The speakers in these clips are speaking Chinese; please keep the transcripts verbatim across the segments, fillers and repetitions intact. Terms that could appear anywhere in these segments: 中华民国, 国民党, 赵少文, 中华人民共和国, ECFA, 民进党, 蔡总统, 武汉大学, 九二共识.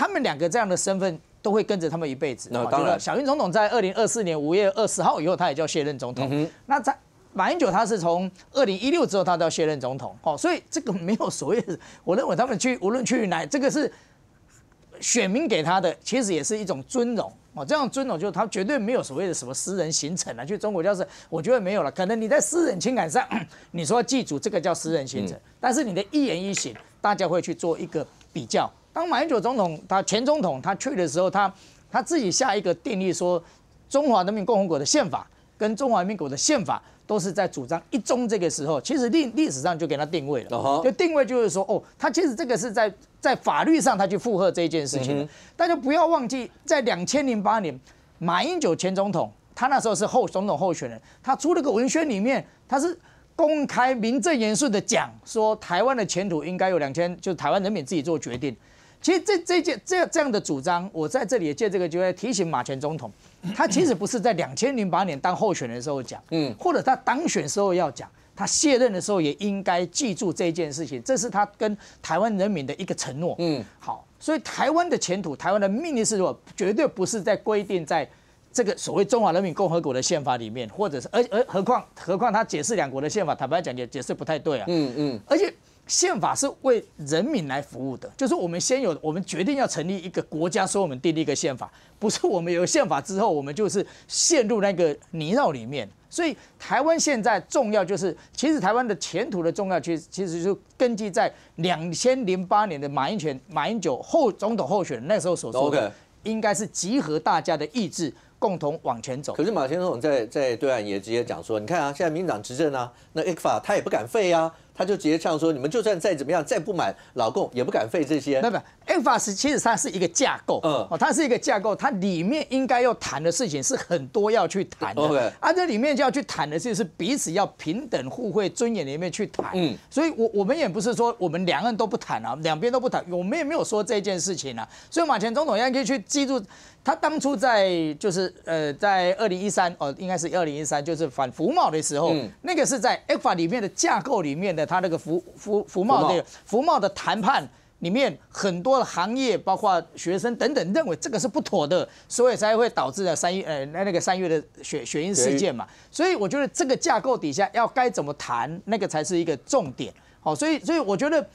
他们两个这样的身份都会跟着他们一辈子。那当然，小英总统在二零二四年五月二十号以后，他也叫卸任总统。嗯、那在马英九他是从二零一六之后，他都要卸任总统。哦，所以这个没有所谓的，我认为他们去无论去哪，这个是选民给他的，其实也是一种尊荣。 哦，这样尊重就是他绝对没有所谓的什么私人行程啊，去中国教室，我觉得没有了。可能你在私人情感上，你说祭祖这个叫私人行程，嗯、但是你的一言一行，大家会去做一个比较。当马英九总统他前总统他去的时候，他他自己下一个定义说，中华人民共和国的宪法跟中华人民国的宪法都是在主张一中这个时候，其实历历史上就给他定位了， uh huh. 就定位就是说，哦，他其实这个是在。 在法律上，他去附和这一件事情，大家不要忘记，在两千零八年，马英九前总统，他那时候是后总统候选人，他出了个文宣，里面他是公开名正言顺的讲说，台湾的前途应该由两千，就是台湾人民自己做决定。其实这这件这这样的主张，我在这里也借这个机会提醒马前总统，他其实不是在两千零八年当候选人的时候讲，嗯，或者他当选时候要讲。 他卸任的时候也应该记住这件事情，这是他跟台湾人民的一个承诺。嗯，好，所以台湾的前途，台湾的命运是什么？绝对不是在规定在这个所谓中华人民共和国的宪法里面，或者是而而何况何况他解释两国的宪法，坦白讲也解释不太对啊。嗯嗯，而且宪法是为人民来服务的，就是我们先有我们决定要成立一个国家，所以我们订立一个宪法，不是我们有宪法之后，我们就是陷入那个泥淖里面。 所以台湾现在重要就是，其实台湾的前途的重要，其实其实就根基在两千零八年的马英九马英九后总统候选人那时候所说的，应该是集合大家的意志，共同往前走。可是马前总统在在对岸也直接讲说，你看啊，现在民进党执政啊，那 E C F A 他也不敢废啊，他就直接唱说，你们就算再怎么样，再不满老共也不敢废这些。那不 ，E C F A 是其实它是一个架构，嗯，哦，它是一个架构，它里面应该要谈的事情是很多要去谈的， Okay. 啊，这里面就要去谈的就是彼此要平等互惠尊严里面去谈，嗯，所以我我们也不是说我们两岸都不谈啊，两边都不谈，我们也没有说这件事情啊，所以马前总统应该去记住，他当初在就是呃在二零一三哦，应该是二零一三就是反服贸的时候，嗯、那个是在 E C F A 里面的架构里面的他那个服服服贸的服贸的谈判。 里面很多的行业，包括学生等等，认为这个是不妥的，所以才会导致了三一呃那那个三月的血血印事件嘛。所以我觉得这个架构底下要该怎么谈，那个才是一个重点。好，所以所以我觉得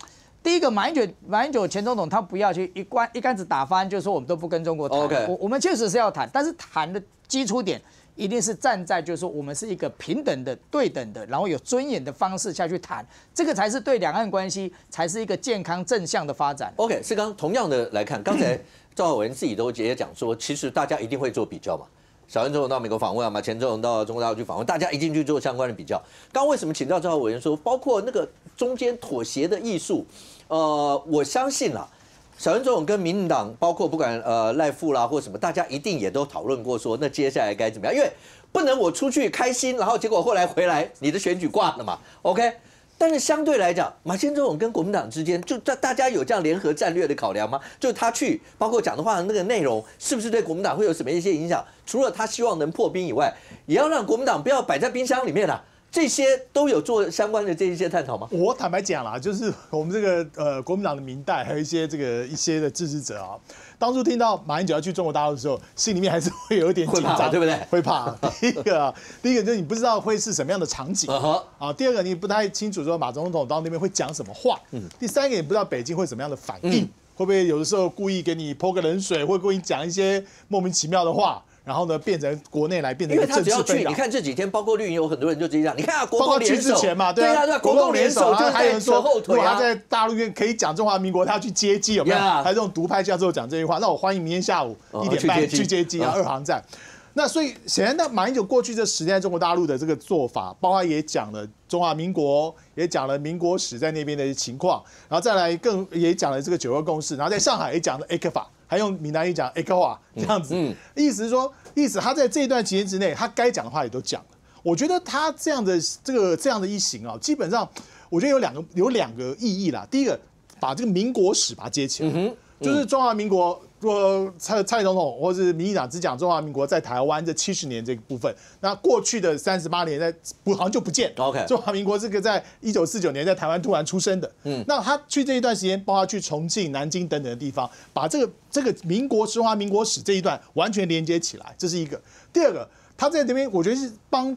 第一个马英九马英九前总统他不要去一竿一竿子打翻，就是说我们都不跟中国谈。我我们确实是要谈，但是谈的基础点一定是站在就是说我们是一个平等的、对等的，然后有尊严的方式下去谈。 这个才是对两岸关系才是一个健康正向的发展。OK， 是刚同样的来看，刚才赵少文自己都直接讲说，其实大家一定会做比较嘛。小英总统到美国访问啊，马前总统到中国大陆去访问，大家一定去做相关的比较。刚为什么请到赵少文说，包括那个中间妥协的艺术，呃，我相信啦、啊，小英总统跟民进党，包括不管呃赖副啦或什么，大家一定也都讨论过说，那接下来该怎么样？因为不能我出去开心，然后结果后来回来你的选举挂了嘛。OK。 但是相对来讲，马前总统跟国民党之间，就大大家有这样联合战略的考量吗？就他去，包括讲的话那个内容，是不是对国民党会有什么一些影响？除了他希望能破冰以外，也要让国民党不要摆在冰箱里面啦、啊。这些都有做相关的这一些探讨吗？我坦白讲啦，就是我们这个呃国民党的民代，还有一些这个一些的支持者啊。 当初听到马英九要去中国大陆的时候，心里面还是会有一点紧张，对不对？会怕。第一个、啊，第一个就是你不知道会是什么样的场景、uh huh. 啊。第二个，你不太清楚说马总统到那边会讲什么话。嗯、第三个，你不知道北京会什么样的反应，嗯、会不会有的时候故意给你泼个冷水，会故意讲一些莫名其妙的话。 然后呢，变成国内来变成一个政治纷扰。因为他只要去，你看这几天，包括绿营有很多人就直接讲，你看啊，国共联手嘛，对啊，对啊，国共联手就还有人说，如果他在大陆院可以讲中华民国，他要去接机有没有？他这种独拍下之后讲这句话，那我欢迎明天下午一点半去接机啊，二航站。那所以显然，那马英九过去这十年中国大陆的这个做法，包括也讲了中华民国，也讲了民国史在那边的情况，然后再来更也讲了这个九二共识，然后在上海也讲了 E C F A。 还用闽南语讲 E C F A 这样子，嗯嗯、意思是说，意思他在这一段期间之内，他该讲的话也都讲了。我觉得他这样的这个这样的一行啊，基本上我觉得有两个有两个意义啦。第一个，把这个民国史把它接起来，嗯嗯、就是中华民国若蔡蔡总统或是民进党只讲中华民国在台湾这七十年这个部分，那过去的三十八年在好像就不见。OK， 中华民国这个在一九四九年在台湾突然出生的，嗯，那他去这一段时间，包括去重庆、南京等等的地方，把这个这个民国中华民国史这一段完全连接起来，这是一个。第二个，他在这边我觉得是帮。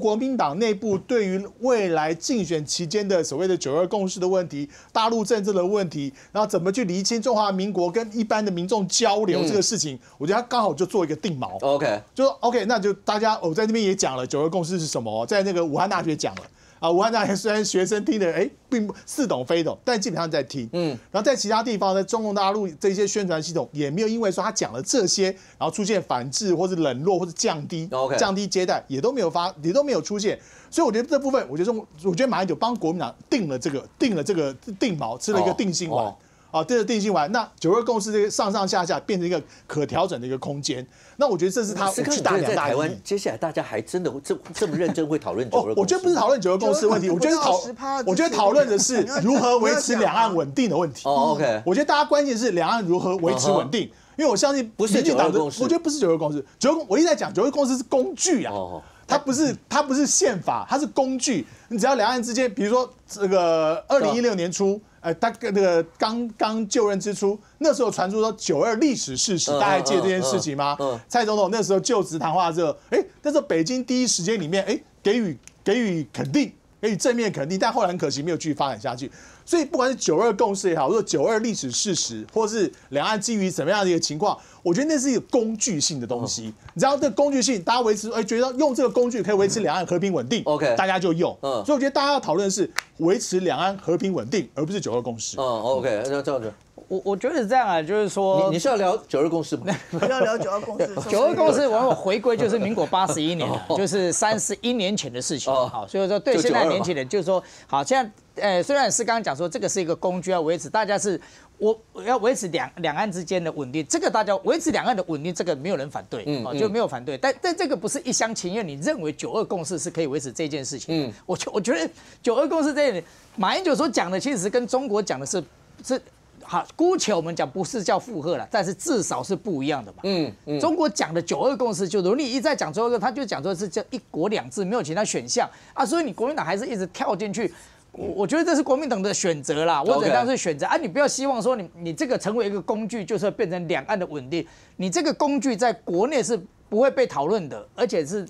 国民党内部对于未来竞选期间的所谓的九二共识的问题、大陆政治的问题，然后怎么去厘清中华民国跟一般的民众交流这个事情，嗯、我觉得他刚好就做一个定锚。OK， 就说 OK， 那就大家我、哦、在那边也讲了九二共识是什么，在那个武汉大学讲了啊，武汉大学虽然学生听的哎并不似懂非懂，但基本上在听。嗯，然后在其他地方呢，中共大陆这些宣传系统也没有因为说他讲了这些，然后出现反制或者冷落或者降低 Okay. 降低接待也都没有发。 都没有出现，所以我觉得这部分，我觉得中，我觉得马英九帮国民党定了这个，定了这个定锚，吃了一个定心丸，哦哦、啊，这个定心丸，那九二共识这个上上下下变成一个可调整的一个空间，那我觉得这是他我去大量大意。接下来大家还真的这这么认真会讨论九二共识、哦？我觉得不是讨论九二共识问题，我觉得讨，我觉得讨论的是如何维持两岸稳定的问题。哦 ，OK， 我觉得大家关键是两岸如何维持稳定，因为我相信不是九二共识，我觉得不是九二共识，九二我一直在讲九二共识是工具啊。哦 它不是，它不是宪法，它是工具。你只要两岸之间，比如说这个二零一六年初，呃，他那个刚刚就任之初，那时候传出说九二历史事实，大家记得这件事情吗？蔡总统那时候就职谈话之后，哎，那时候北京第一时间里面，哎，给予给予肯定，给予正面肯定，但后来很可惜没有继续发展下去。所以不管是九二共识也好，或者九二历史事实，或是两岸基于什么样的一个情况。 我觉得那是一个工具性的东西，你知道这工具性，大家维持哎觉得用这个工具可以维持两岸和平稳定 ，OK， 大家就用。嗯，所以我觉得大家要讨论的是维持两岸和平稳定，而不是九二共识。嗯 ，OK， 那这样子，我我觉得是这样啊，就是说，你你是要聊九二共识吗？不要聊九二共识。九二共识往往回归就是民国八十一年了，就是三十一年前的事情。好，所以说对现在年轻人就是说，好，现在呃虽然是刚刚讲说这个是一个工具要维持，大家是。 我要维持两两岸之间的稳定，这个大家维持两岸的稳定，这个没有人反对，嗯嗯、就没有反对。但但这个不是一厢情愿，你认为九二共识是可以维持这件事情？嗯，我觉我觉得九二共识这一点，马英九所讲的其实跟中国讲的是是好，姑且我们讲不是叫附和了，但是至少是不一样的嘛。嗯嗯，嗯中国讲的九二共识就如你一再讲九二，他就讲说是叫一国两制，没有其他选项啊，所以你国民党还是一直跳进去。 我我觉得这是国民党的选择啦，我只当是选择啊，你不要希望说你你这个成为一个工具，就是变成两岸的稳定。你这个工具在国内是不会被讨论的，而且是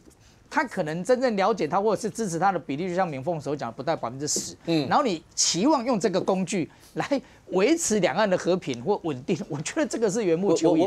他可能真正了解他或者是支持他的比例，就像明凤所讲，不到百分之十。嗯，然后你期望用这个工具来维持两岸的和平或稳定，我觉得这个是缘木求鱼。